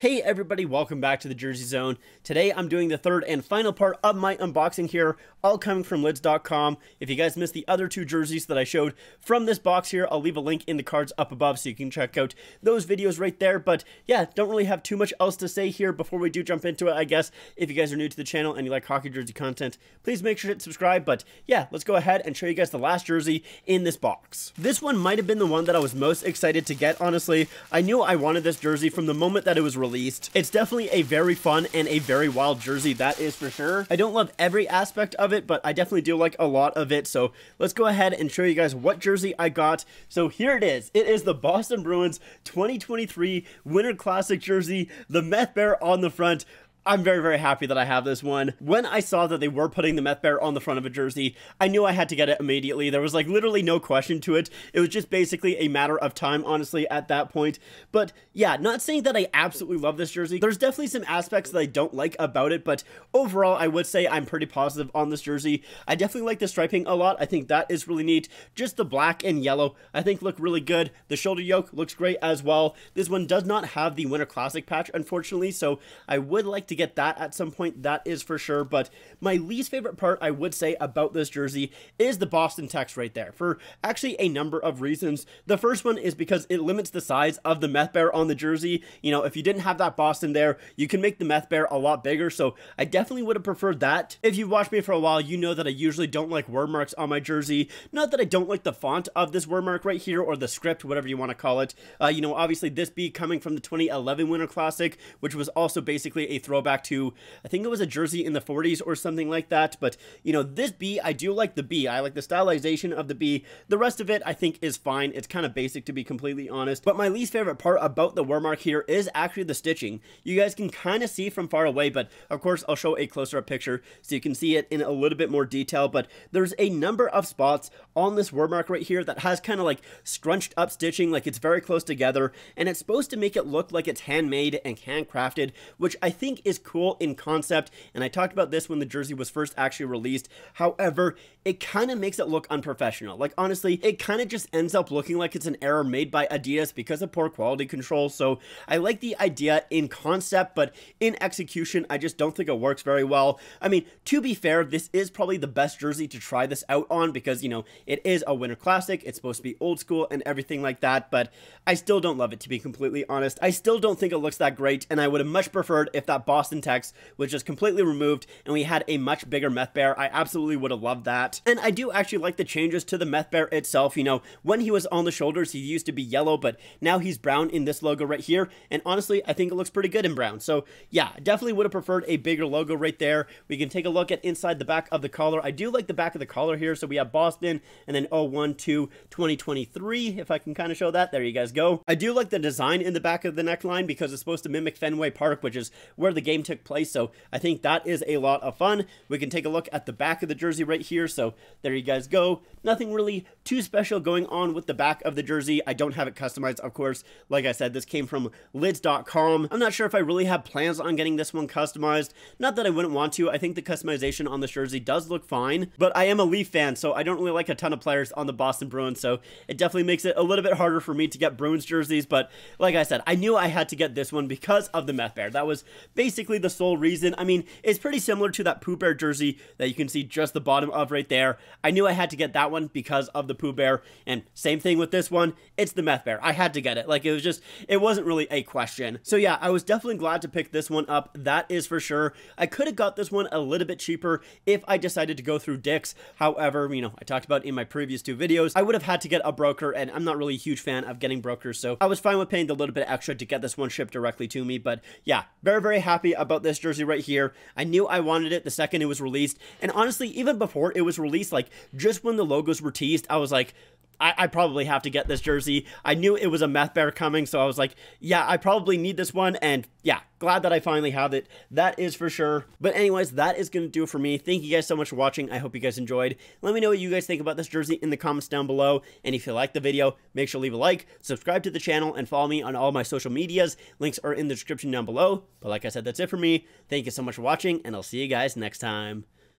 Hey everybody, welcome back to the Jersey Zone. Today I'm doing the third and final part of my unboxing here, all coming from lids.com. If you guys missed the other two jerseys that I showed from this box here, I'll leave a link in the cards up above so you can check out those videos right there. But yeah, don't really have too much else to say here before we do jump into it, I guess. If you guys are new to the channel and you like hockey jersey content, please make sure to subscribe. But yeah, let's go ahead and show you guys the last jersey in this box. This one might have been the one that I was most excited to get, honestly. I knew I wanted this jersey from the moment that it was released. It's definitely a very fun and a very wild jersey, that is for sure. I don't love every aspect of it, but I definitely do like a lot of it. So let's go ahead and show you guys what jersey I got. So here it is. It is the Boston Bruins 2023 Winter Classic jersey, the Meth Bear on the front. I'm very, very happy that I have this one. When I saw that they were putting the Meth Bear on the front of a jersey, I knew I had to get it immediately. There was like literally no question to it. It was just basically a matter of time, honestly, at that point. But yeah, not saying that I absolutely love this jersey. There's definitely some aspects that I don't like about it, but overall, I would say I'm pretty positive on this jersey. I definitely like the striping a lot. I think that is really neat. Just the black and yellow, I think, look really good. The shoulder yoke looks great as well. This one does not have the Winter Classic patch, unfortunately, so I would like to get that at some point, that is for sure. But my least favorite part, I would say, about this jersey is the Boston text right there, for actually a number of reasons. The first one is because it limits the size of the Meth Bear on the jersey. You know, if you didn't have that Boston there, you can make the Meth Bear a lot bigger, so I definitely would have preferred that. If you've watched me for a while, you know that I usually don't like word marks on my jersey. Not that I don't like the font of this word mark right here, or the script, whatever you want to call it. You know, obviously this be coming from the 2011 Winter Classic, which was also basically a throwback to, I think it was a jersey in the 40s or something like that. But you know, this B, I do like the B. I like the stylization of the B. The rest of it I think is fine. It's kind of basic, to be completely honest. But my least favorite part about the war mark here is actually the stitching. You guys can kind of see from far away, but of course I'll show a closer up picture so you can see it in a little bit more detail. But there's a number of spots on this war mark right here that has kind of like scrunched up stitching, like it's very close together, and it's supposed to make it look like it's handmade and handcrafted, which I think is cool in concept, and I talked about this when the jersey was first actually released. However, it kind of makes it look unprofessional. Like, honestly, it kind of just ends up looking like it's an error made by Adidas because of poor quality control. So I like the idea in concept, but in execution, I just don't think it works very well. I mean, to be fair, this is probably the best jersey to try this out on because, you know, it is a Winter Classic. It's supposed to be old school and everything like that, but I still don't love it, to be completely honest. I still don't think it looks that great, and I would have much preferred if that Boston text was just completely removed and we had a much bigger Meth Bear. I absolutely would have loved that. And I do actually like the changes to the Meth Bear itself. You know, when he was on the shoulders, he used to be yellow, but now he's brown in this logo right here. And honestly, I think it looks pretty good in brown. So yeah, definitely would have preferred a bigger logo right there. We can take a look at inside the back of the collar. I do like the back of the collar here. So we have Boston and then 01/02/2023. If I can kind of show that, there you guys go. I do like the design in the back of the neckline because it's supposed to mimic Fenway Park, which is where the game took place, so I think that is a lot of fun. We can take a look at the back of the jersey right here, so there you guys go. Nothing really too special going on with the back of the jersey. I don't have it customized, of course. Like I said, this came from lids.com. I'm not sure if I really have plans on getting this one customized. Not that I wouldn't want to. I think the customization on this jersey does look fine, but I am a Leaf fan, so I don't really like a ton of players on the Boston Bruins, so it definitely makes it a little bit harder for me to get Bruins jerseys. But like I said, I knew I had to get this one because of the Meth Bear. That was basically the sole reason. I mean, it's pretty similar to that Pooh Bear jersey that you can see just the bottom of right there. I knew I had to get that one because of the Pooh Bear, and same thing with this one. It's the Meth Bear. I had to get it. Like, it wasn't really a question. So yeah, I was definitely glad to pick this one up. That is for sure. I could have got this one a little bit cheaper if I decided to go through Dicks. However, you know, I talked about in my previous two videos, I would have had to get a broker, and I'm not really a huge fan of getting brokers, so I was fine with paying the little bit extra to get this one shipped directly to me. But yeah, very, very happy about this jersey right here. I knew I wanted it the second it was released, and honestly, even before it was released, like just when the logos were teased, I was like, I probably have to get this jersey. I knew it was a Meth Bear coming, so I was like, yeah, I probably need this one, and yeah, glad that I finally have it. That is for sure. But anyways, that is going to do it for me. Thank you guys so much for watching. I hope you guys enjoyed. Let me know what you guys think about this jersey in the comments down below, and if you like the video, make sure to leave a like, subscribe to the channel, and follow me on all my social medias. Links are in the description down below. But like I said, that's it for me. Thank you so much for watching, and I'll see you guys next time.